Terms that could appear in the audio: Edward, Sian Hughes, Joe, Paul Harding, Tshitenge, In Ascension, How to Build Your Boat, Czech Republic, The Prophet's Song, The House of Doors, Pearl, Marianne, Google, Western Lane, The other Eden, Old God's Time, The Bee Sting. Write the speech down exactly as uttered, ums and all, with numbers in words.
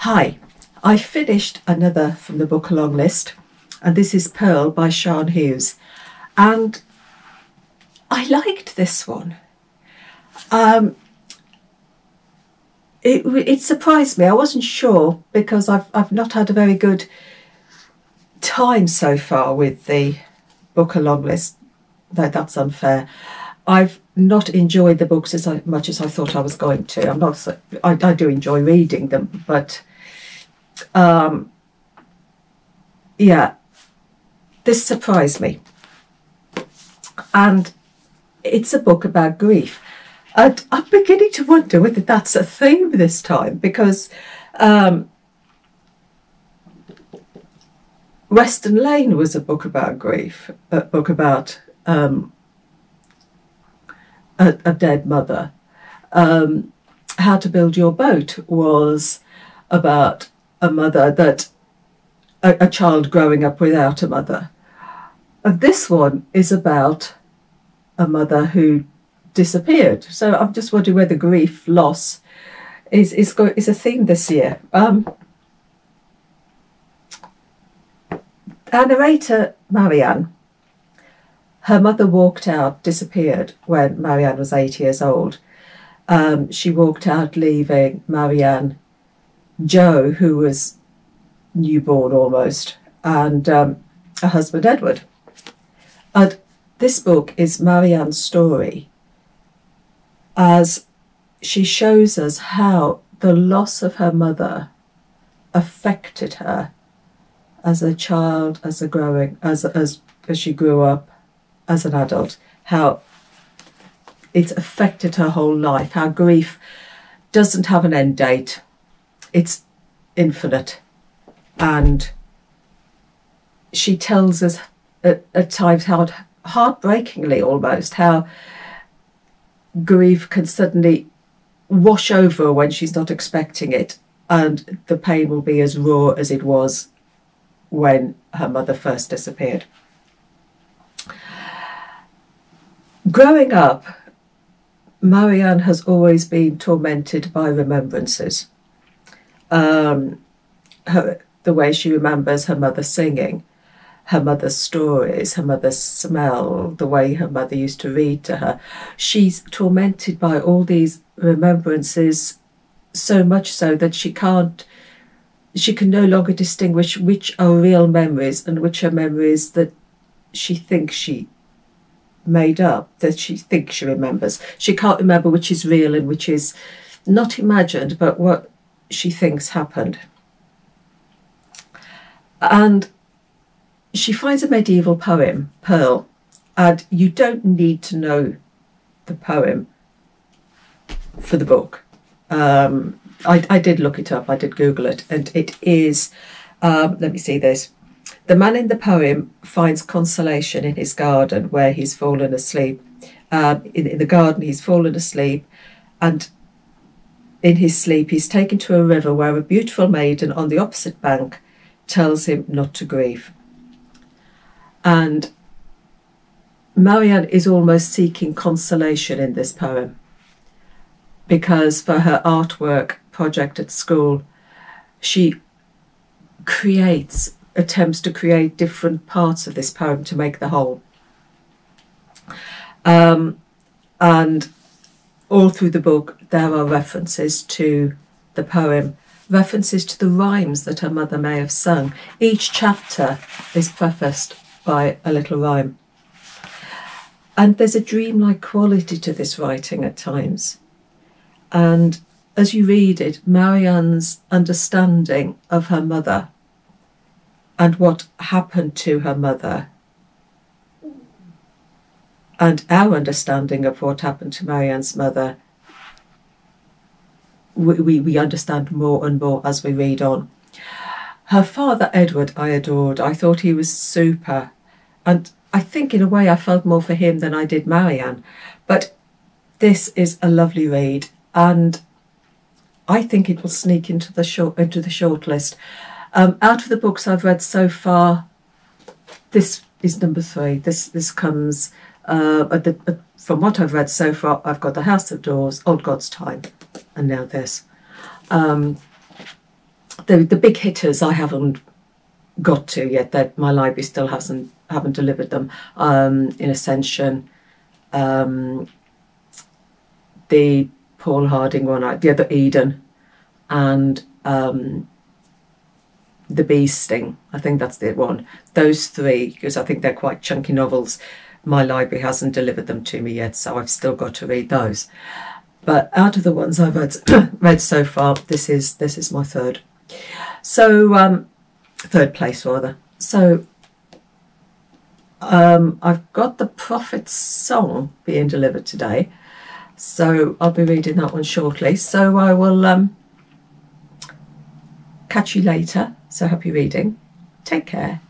Hi, I finished another from the book along list, and this is Pearl by Sian Hughes, and I liked this one. Um, it, it surprised me. I wasn't sure because I've, I've not had a very good time so far with the book along list. No, that's unfair. I've not enjoyed the books as much as I thought I was going to. I'm not. So, I, I do enjoy reading them, but um, yeah, this surprised me. And it's a book about grief, and I'm beginning to wonder whether that's a theme this time, because um, Western Lane was a book about grief, a book about um, a, a dead mother. Um, How to Build Your Boat was about a mother that, a, a child growing up without a mother. And this one is about a mother who disappeared. So I'm just wondering whether grief, loss is, is, go is a theme this year. Um, our narrator, Marianne, her mother walked out, disappeared when Marianne was eight years old. Um, she walked out leaving Marianne Joe, who was newborn almost, and um, her husband Edward. And this book is Marianne's story as she shows us how the loss of her mother affected her as a child, as a growing, as, as, as she grew up, as an adult, how it's affected her whole life, how grief doesn't have an end date. It's infinite. And she tells us at, at times how heartbreakingly almost how grief can suddenly wash over when she's not expecting it, and the pain will be as raw as it was when her mother first disappeared. Growing up, Marianne has always been tormented by remembrances. Um, her, the way she remembers her mother singing, her mother's stories, her mother's smell, the way her mother used to read to her. She's tormented by all these remembrances, so much so that she can't, she can no longer distinguish which are real memories and which are memories that she thinks she made up, that she thinks she remembers. She can't remember which is real and which is not imagined, but what she thinks happened. And she finds a medieval poem, Pearl, and you don't need to know the poem for the book. Um, I, I did look it up, I did Google it, and it is, um, let me see this. The man in the poem finds consolation in his garden where he's fallen asleep. Um, in, in the garden he's fallen asleep, and in his sleep he's taken to a river where a beautiful maiden on the opposite bank tells him not to grieve. And Marianne is almost seeking consolation in this poem, because for her artwork project at school, she creates, attempts to create different parts of this poem to make the whole. Um, and all through the book, there are references to the poem, references to the rhymes that her mother may have sung. Each chapter is prefaced by a little rhyme. And there's a dreamlike quality to this writing at times. And as you read it, Marianne's understanding of her mother and what happened to her mother, and our understanding of what happened to Marianne's mother, we, we, we understand more and more as we read on. Her father, Edward, I adored. I thought he was super. And I think in a way I felt more for him than I did Marianne. But this is a lovely read, and I think it will sneak into the short, into the short list. Um, out of the books I've read so far, this is number three. This, this comes, uh, at the, at, from what I've read so far, I've got The House of Doors, Old God's Time, and now this. Um, the, the big hitters I haven't got to yet, that my library still hasn't haven't delivered them. Um, In Ascension, um, the Paul Harding one, The Other Eden, and um, The Bee Sting. I think that's the one. Those three, because I think they're quite chunky novels. My library hasn't delivered them to me yet, so I've still got to read those. But out of the ones I've read, read so far, this is this is my third. So um, third place rather. So um, I've got The Prophet's Song being delivered today, so I'll be reading that one shortly. So I will um, catch you later. So happy reading. Take care.